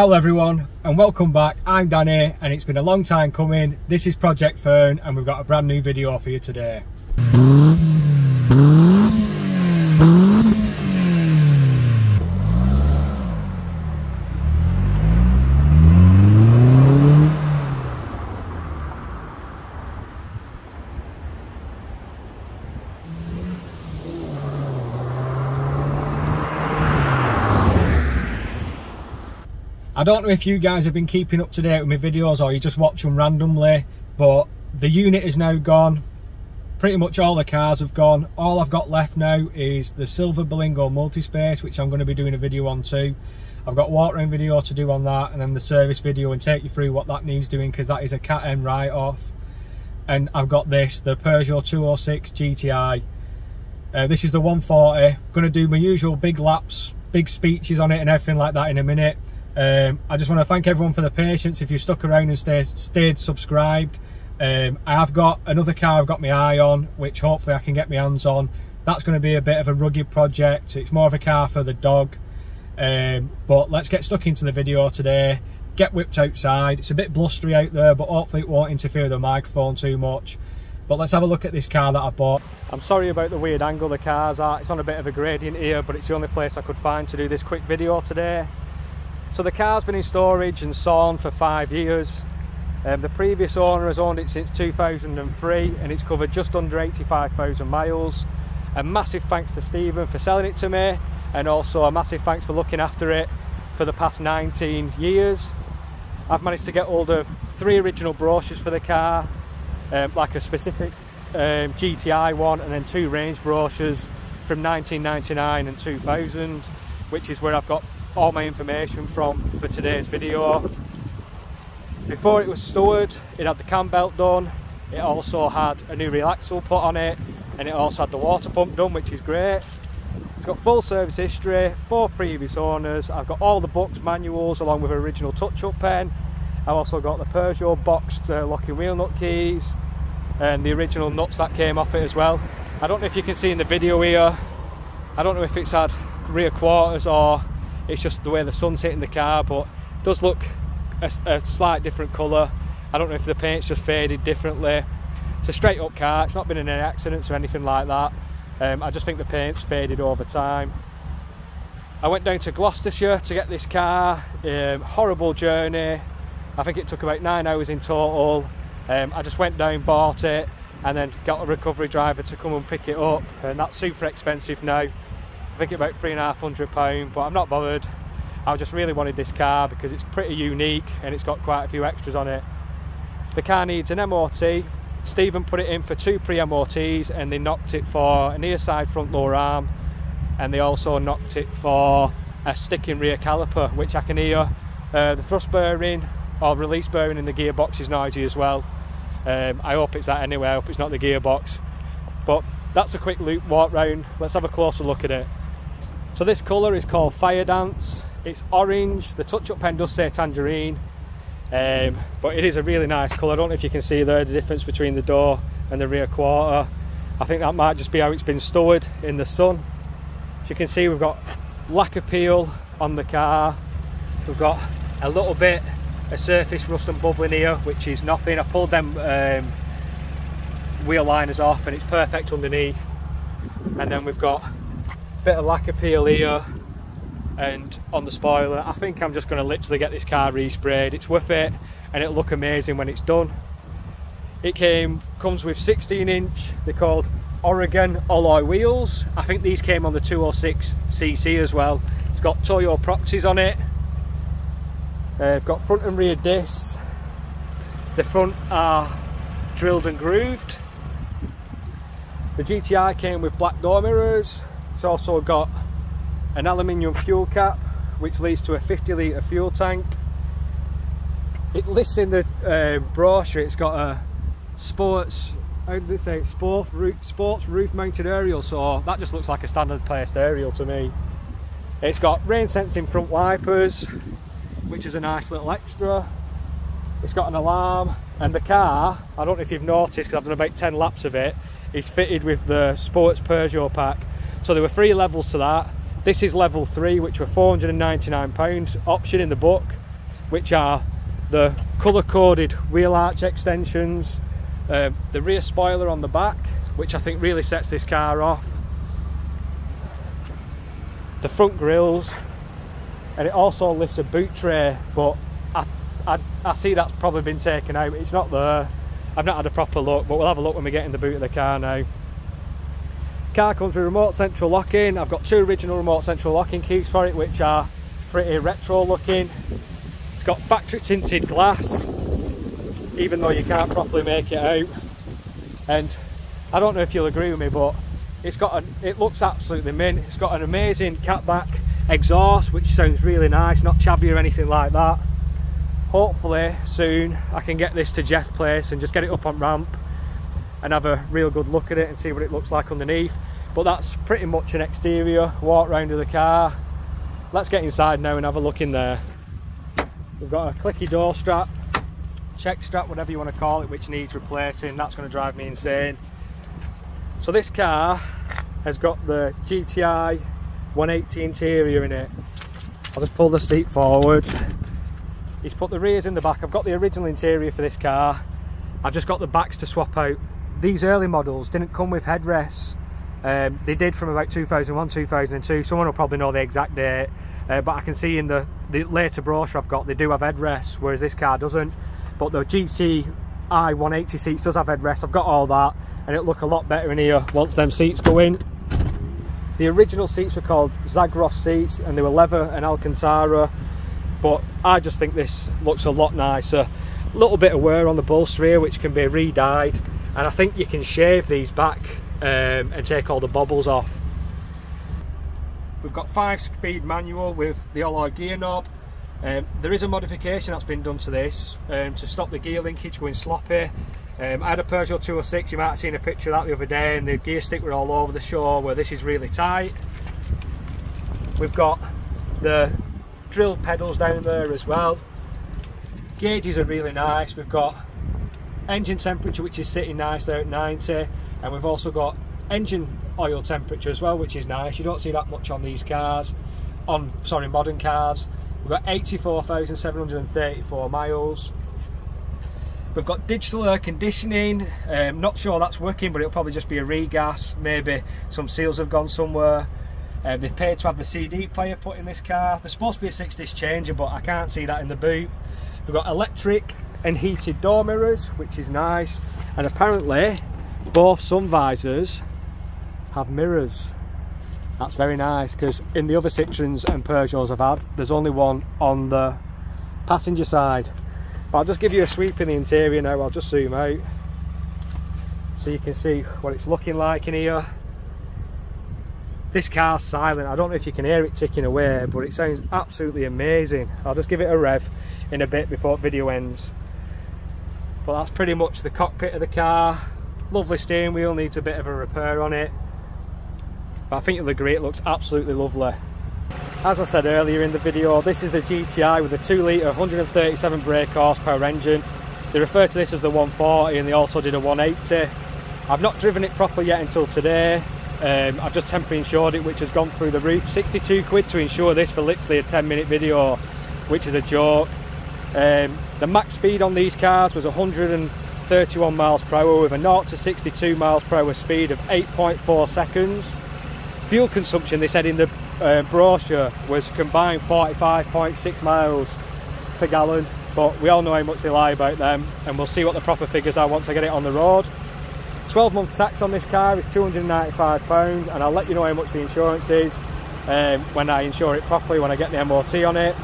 Hello everyone and welcome back. I'm Danny and it's been a long time coming. This is Project Fern and we've got a brand new video for you today. I don't know if you guys have been keeping up to date with my videos or you just watch them randomly, but the unit is now gone. Pretty much all the cars have gone. All I've got left now is the Silver Blingo Multispace, which I'm going to be doing a video on too. I've got watering video to do on that, and then the service video and take you through what that needs doing, because that is a Cat M write-off. And I've got this, the Peugeot 206 GTI. This is the 140. I'm going to do my usual big laps, big speeches on it and everything like that in a minute. I just want to thank everyone for the patience. If you stuck around and stayed subscribed, I have got another car I've got my eye on, which hopefully I can get my hands on. That's going to be a bit of a rugged project. It's more of a car for the dog, but let's get stuck into the video today. Get whipped outside. It's a bit blustery out there, but hopefully it won't interfere with the microphone too much. But let's have a look at this car that I've bought. I'm sorry about the weird angle the cars are. It's on a bit of a gradient here, but it's the only place I could find to do this quick video today. So the car's been in storage and sawn for 5 years. The previous owner has owned it since 2003 and it's covered just under 85,000 miles. A massive thanks to Stephen for selling it to me, and also a massive thanks for looking after it for the past 19 years. I've managed to get hold of 3 original brochures for the car, like a specific GTI one, and then 2 range brochures from 1999 and 2000, which is where I've got all my information from for today's video. Before it was stored, it had the cam belt done, it also had a new rear axle put on it, and it also had the water pump done, which is great. It's got full service history, 4 previous owners. I've got all the books, manuals, along with an original touch-up pen. I've also got the Peugeot boxed locking wheel nut keys and the original nuts that came off it as well. I don't know if you can see in the video here, I don't know if it's had rear quarters or it's just the way the sun's hitting the car, but it does look a slight different colour. I don't know if the paint's just faded differently. It's a straight up car, it's not been in any accidents or anything like that. I just think the paint's faded over time. I went down to Gloucestershire to get this car. Horrible journey. I think it took about 9 hours in total. I just went down, bought it, and then got a recovery driver to come and pick it up, and that's super expensive now. I think about £350, but I'm not bothered. I just really wanted this car because it's pretty unique and it's got quite a few extras on it. The car needs an MOT. Stephen put it in for 2 pre-MOTs, and they knocked it for an ear side front lower arm, and they also knocked it for a sticking rear caliper, which I can hear the thrust bearing or release bearing in the gearbox is noisy as well. I hope it's that anyway, I hope it's not the gearbox. But that's a quick loop walk round. Let's have a closer look at it. So this colour is called Fire Dance. It's orange. The touch-up pen does say tangerine, but it is a really nice colour. I don't know if you can see there the difference between the door and the rear quarter. I think that might just be how it's been stored in the sun. As you can see, we've got lacquer peel on the car. We've got a little bit of surface rust and bubbling here, which is nothing. I pulled them wheel liners off and it's perfect underneath. And then we've got bit of lacquer peel here and on the spoiler. I think I'm just going to literally get this car resprayed. It's worth it and it'll look amazing when it's done. It comes with 16-inch, they're called Oregon alloy wheels. I think these came on the 206cc as well. It's got Toyo Proxies on it. It's got front and rear discs. The front are drilled and grooved. The GTI came with black door mirrors. It's also got an aluminium fuel cap, which leads to a 50-litre fuel tank. It lists in the brochure, it's got a sports, how did they say it? Sports roof mounted aerial, so that just looks like a standard placed aerial to me. It's got rain sensing front wipers, which is a nice little extra. It's got an alarm, and the car, I don't know if you've noticed because I've done about 10 laps of it, is fitted with the sports Peugeot pack. So there were 3 levels to that. This is level 3, which were £499 option in the book. which are the colour-coded wheel arch extensions, the rear spoiler on the back, which I think really sets this car off, the front grills, and it also lists a boot tray, but I see that's probably been taken out. It's not there. I've not had a proper look, but we'll have a look when we get in the boot of the car now. Car comes with remote central locking. I've got two original remote central locking keys for it, which are pretty retro looking. It's got factory tinted glass, even though you can't properly make it out. And I don't know if you'll agree with me, but it's got it looks absolutely mint. It's got an amazing catback exhaust, which sounds really nice, not chavvy or anything like that. Hopefully soon I can get this to Jeff Place and just get it up on ramp and have a real good look at it and see what it looks like underneath. But that's pretty much an exterior walk round of the car. Let's get inside now and have a look in there. We've got a clicky door strap, check strap, whatever you want to call it, which needs replacing. That's going to drive me insane. So this car has got the GTI 180 interior in it. I'll just pull the seat forward. He's put the rears in the back. I've got the original interior for this car. I've just got the backs to swap out. These early models didn't come with headrests. They did from about 2001, 2002. Someone will probably know the exact date, but I can see in the later brochure I've got, they do have headrests, whereas this car doesn't. But the GTI 180 seats does have headrests. I've got all that, and it'll look a lot better in here once them seats go in. The original seats were called Zagros seats, and they were leather and Alcantara, but I just think this looks a lot nicer. A little bit of wear on the bolster here, which can be re-dyed, and I think you can shave these back and take all the bobbles off. We've got 5-speed manual with the alloy gear knob. There is a modification that's been done to this to stop the gear linkage going sloppy. I had a Peugeot 206, you might have seen a picture of that the other day, and the gear stick were all over the shore, where this is really tight. We've got the drill pedals down there as well. Gauges are really nice. We've got engine temperature, which is sitting nice there at 90, and we've also got engine oil temperature as well, which is nice. You don't see that much on these cars, sorry, modern cars. We've got 84,734 miles. We've got digital air conditioning. Not sure that's working, but it'll probably just be a regas. Maybe some seals have gone somewhere. They've paid to have the CD player put in this car. There's supposed to be a 6-disc changer, but I can't see that in the boot. We've got electric and heated door mirrors, which is nice. And apparently, both sun visors have mirrors. That's very nice, because in the other Citroens and Peugeots I've had, there's only one on the passenger side. But I'll just give you a sweep in the interior now. I'll just zoom out so you can see what it's looking like in here. This car's silent. I don't know if you can hear it ticking away, but it sounds absolutely amazing. I'll just give it a rev in a bit before the video ends. But that's pretty much the cockpit of the car. Lovely steering wheel, needs a bit of a repair on it, but I think you'll agree it looks absolutely lovely. As I said earlier in the video, this is the GTI with a 2-litre 137 brake horsepower engine. They refer to this as the 140, and they also did a 180. I've not driven it properly yet until today. I've just temporarily insured it, which has gone through the roof. 62 quid to insure this for literally a 10-minute video, which is a joke. The max speed on these cars was 131 miles per hour with a 0 to 62 miles per hour speed of 8.4 seconds. Fuel consumption, they said in the brochure, was combined 45.6 miles per gallon, but we all know how much they lie about them, and we'll see what the proper figures are once I get it on the road. 12-month tax on this car is £295, and I'll let you know how much the insurance is when I insure it properly, when I get the MOT on it.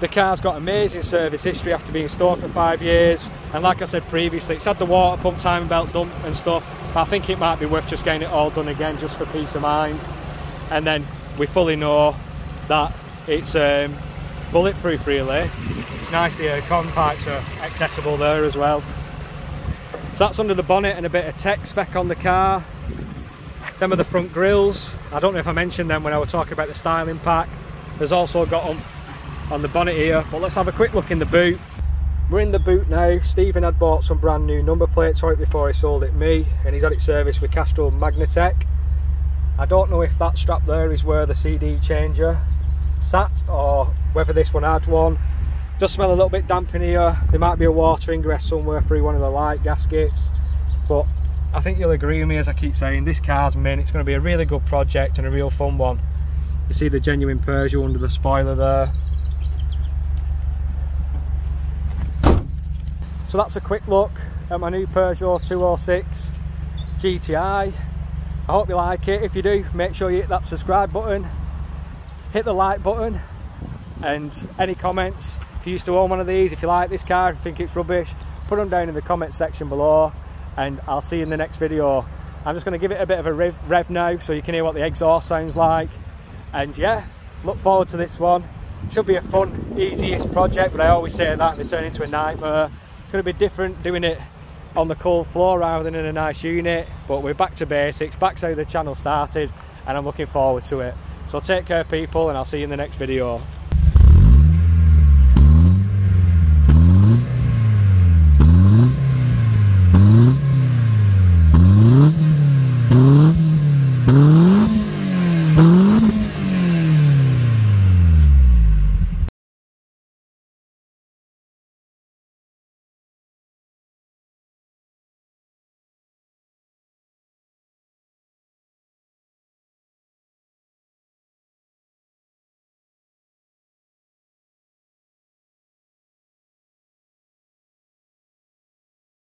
The car's got amazing service history after being stored for 5 years, and like I said previously, it's had the water pump, timing belt dump and stuff, but I think it might be worth just getting it all done again just for peace of mind. And then we fully know that it's bulletproof really. It's nice, the aircon pipes are accessible there as well. So that's under the bonnet and a bit of tech spec on the car. Them are the front grills. I don't know if I mentioned them when I was talking about the styling pack. There's also got them on the bonnet here, but let's have a quick look in the boot. We're in the boot now. Stephen had bought some brand new number plates for it before he sold it me, and he's had it serviced with Castrol Magnatec. I don't know if that strap there is where the CD changer sat or whether this one had one. Does smell a little bit damp in here. There might be a water ingress somewhere through one of the light gaskets, but I think you'll agree with me, as I keep saying, this car's mint. It's going to be a really good project and a real fun one. You see the genuine Peugeot under the spoiler there. So that's a quick look at my new Peugeot 206 GTI. I hope you like it. If you do, make sure you hit that subscribe button, hit the like button, and any comments. If you used to own one of these, if you like this car and think it's rubbish, put them down in the comments section below, and I'll see you in the next video. I'm just going to give it a bit of a rev now so you can hear what the exhaust sounds like, and yeah, look forward to this one. Should be a fun, easiest project, but I always say that they turn into a nightmare. It's going to be different doing it on the cold floor rather than in a nice unit, but we're back to basics, back to how the channel started, and I'm looking forward to it. So take care, people, and I'll see you in the next video.